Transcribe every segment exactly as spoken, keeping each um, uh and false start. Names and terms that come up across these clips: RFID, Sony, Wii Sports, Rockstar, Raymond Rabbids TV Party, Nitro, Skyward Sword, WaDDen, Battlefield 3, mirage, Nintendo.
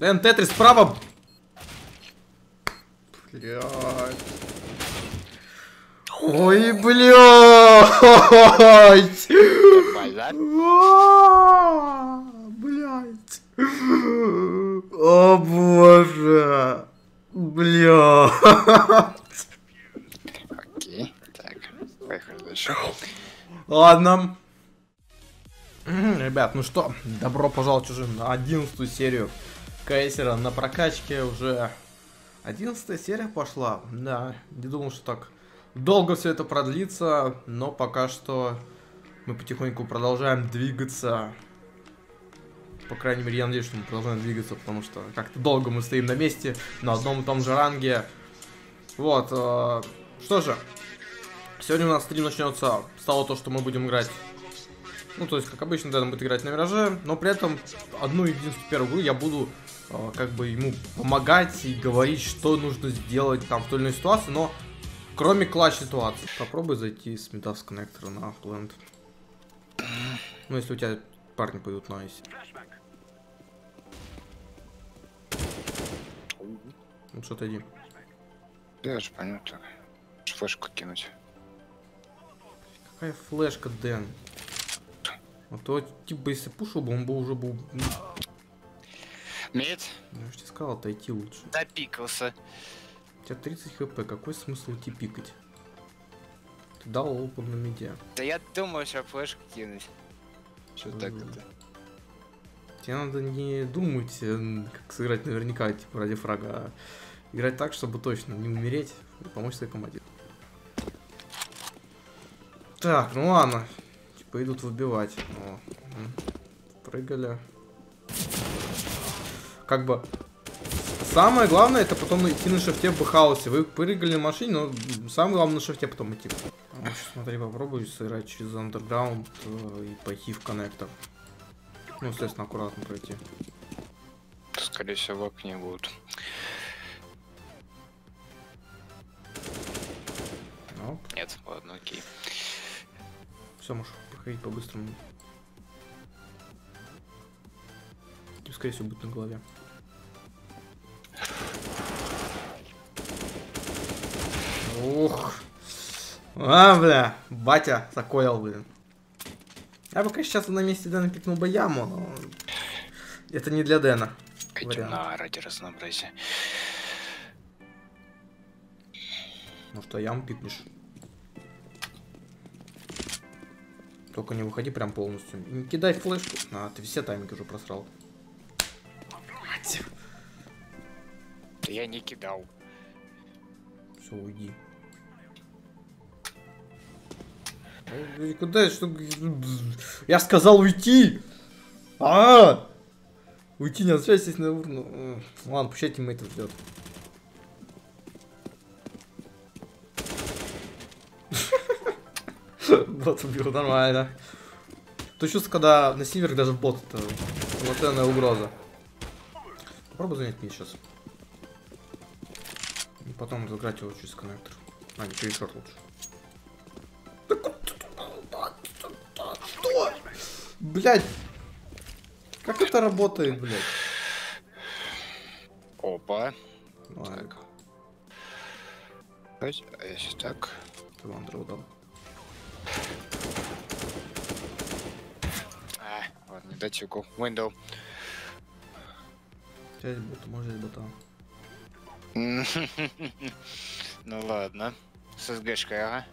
Дэн, Тетрис справа. Блядь. Ой, блядь. Блядь. О боже. Блядь. Окей, так. Поехали дальше. Ладно. Ребят, ну что, добро пожаловать уже на одиннадцатую серию Кейсера на прокачке. Уже одиннадцатая серия пошла. Да, не думал, что так долго все это продлится, но пока что мы потихоньку продолжаем двигаться. По крайней мере, я надеюсь, что мы продолжаем двигаться, потому что как-то долго мы стоим на месте, на одном и том же ранге. Вот, э, что же, сегодня у нас стрим начнется с того, то, что мы будем играть. Ну, то есть, как обычно, Дэн будет играть на Мираже, но при этом одну единственную первую игру я буду э, как бы ему помогать и говорить, что нужно сделать там в той или иной ситуации, но кроме клатч ситуации. Попробуй зайти с Мидас коннектора на Ахленд. Ну, если у тебя парни пойдут на айс. Ну, что-то иди. Я же понял, так. Флешку кинуть. Какая флешка, Дэн? А то, типа, если пушил бы, он бы уже был... Мед? Я же тебе сказал, отойти лучше. Допикался. У тебя тридцать хп, какой смысл идти пикать? Ты дал опен на медиа. Да я думаю, сейчас флешку кинуть. Что так это? Тебе надо не думать, как сыграть наверняка, типа, ради фрага, а играть так, чтобы точно не умереть и помочь своей команде. Так, ну ладно. Пойдут выбивать. О. Прыгали. Как бы... Самое главное, это потом идти на шифте в хаусе. Вы прыгали на машине, но самое главное на шифте потом идти. Ой, смотри, попробую сыграть через андерграунд и пойти в коннектор. Ну, естественно, аккуратно пройти. Скорее всего, в окне будут. Оп. Нет, ладно, окей. Все, можешь проходить по-быстрому. Тебе, скорее всего, будет на голове. Ух. А, бля. Батя закоил, блин. Я бы, конечно, сейчас на месте Дэна пикнул бы яму, но... Это не для Дэна. Пойдем на ради разнообразия. Ну что, яму пикнешь? Только не выходи прям полностью. Не кидай флешку. А, ты все тайминги уже просрал. Мать. Я не кидал. Все, уйди. Куда я что? Я сказал уйти! А! Уйти не отвечайтесь на урну. Ладно, пусть тиммейт ждет. Бот убил, нормально. То чувство, когда на север даже бот это латентная угроза. Попробуй занять мид сейчас. И потом разыграть его через коннектор. А, не через шорт лучше. Что? Блять! Как это работает, блять? Опа. Так. А я сейчас так. Ты вандра удал. А, ладно, дайте угол. Window. Сейчас будто можно здесь ботан. Ну ладно. С СГшкой, ага.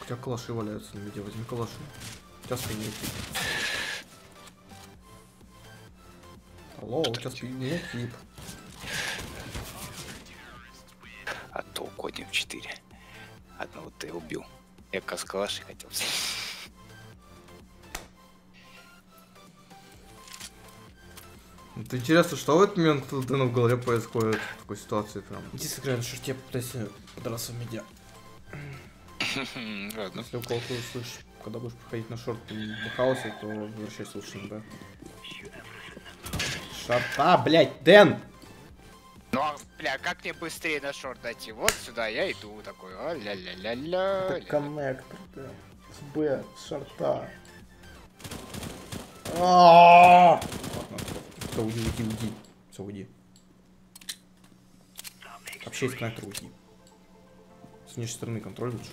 У тебя калаши валяются на видео, возьми калаши. У тебя спинники. Алло, у тебя спинники. А то уходим в четыре. Одного ты убил. Я каскалаши хотел. Это интересно, что в этот момент тут Дэна в голове происходит в такой ситуации прям. Иди сыграем, что я пытаюсь подраться в медиа. Ладно. Если у кого-то услышишь, когда будешь проходить на шорт в хаосе, то возвращайся лучше, да? Шарта, блять, Дэн! Ну, бля, как мне быстрее на шорт дойти? Вот сюда я иду такой, а ля-ля-ля-ля. Это коннектор, да. С Б, с шорта. Аааа! Уйди, уйди, уйди. Все, уйди. Вообще из коннектора уйди. С внешней стороны контроль лучше.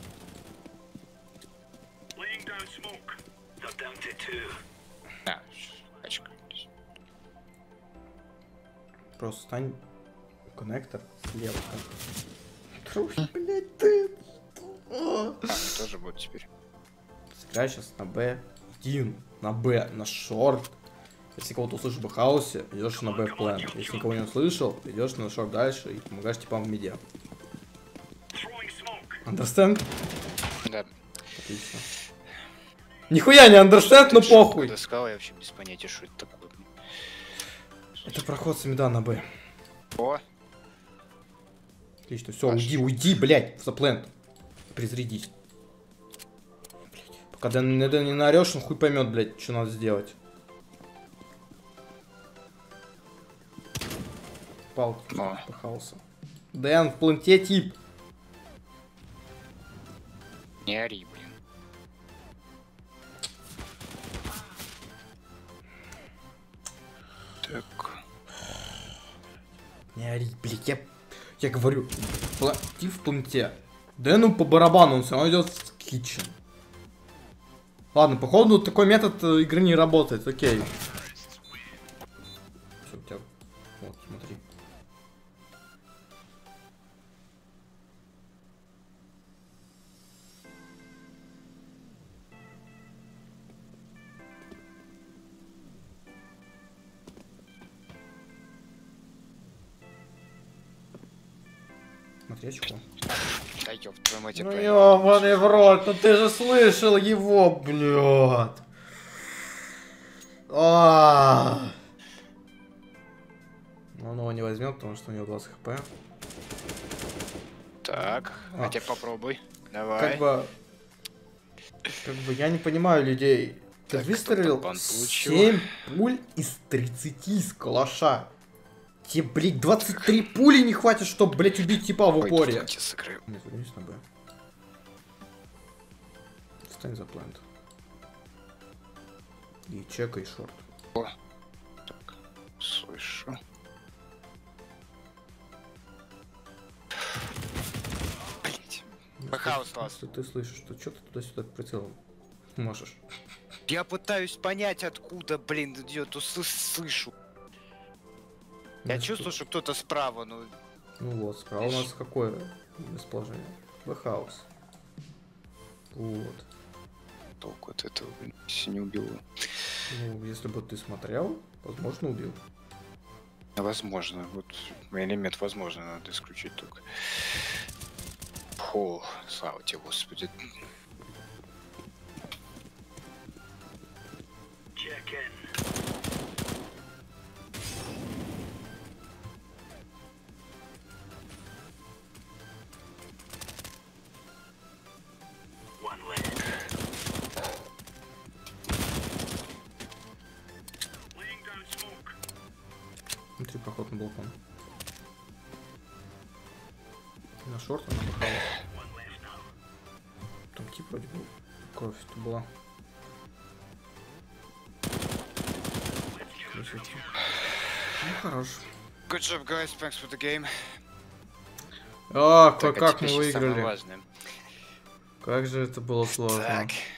Да, очка. Просто стань коннектор слева. Трусь, блядь, ты. А, они тоже будут теперь. Сыграй сейчас на Б. Иди на Б, на шорт. Если кого-то услышишь в хаусе, идешь на Б в план. Если никого не услышал, идешь на шорт дальше и помогаешь типам в миде. Understand? Да. Отлично. Нихуя не understand, но похуй. Я вообще без понятия, что это такое. Это проход с мида на Б. О. Отлично, все, уйди, уйди, блядь, в заплент. Призрядись. Когда на это не наорешь, он хуй поймет, блядь, что надо сделать. Палки по хаосу. Дэн, в планте тип. Не ори, блин. Так. Не ори, блядь, я, я говорю, пла... тип в планте. Дэну по барабану, он все равно идет в китчен. Ладно, походу такой метод игры не работает, окей. Все, у тебя... Вот, смотри. Смотри, очко. Ну ёбаный в рот, ну ты же слышал его, блядь. А -а -а. Он его не возьмет, потому что у него двадцать хп. Так, а, а теперь попробуй. Давай. Как бы, как бы я не понимаю людей. Ты так, выстрелил семь пуль из тридцати из калаша. Тебе, блядь, двадцать три пули не хватит, чтобы, блядь, убить типа в упоре. Ой, не, вернись на Б. Встань за плент. И чекай шорт. О, так, слышу. Блядь. Бэкхаус, если ты слышишь, что что ты туда-сюда прицелом машешь? Я пытаюсь понять, откуда, блин, идет, услышу. Я ну, чувствую, что, что кто-то справа, ну... Ну вот, справа у нас какое расположение? Бэкхаус. Вот. Толку от этого, блин, не убил. Ну, если бы ты смотрел, возможно, убил. Возможно, вот элемент возможно надо исключить только. О, слава тебе, господи. Внутри проход на балкон. На шорт она бахала. Там тип вроде был. Кровь-то была. Ну хорош. Good job, guys. Thanks for the game. А, так, как а мы выиграли. Как же это было сложно. Так.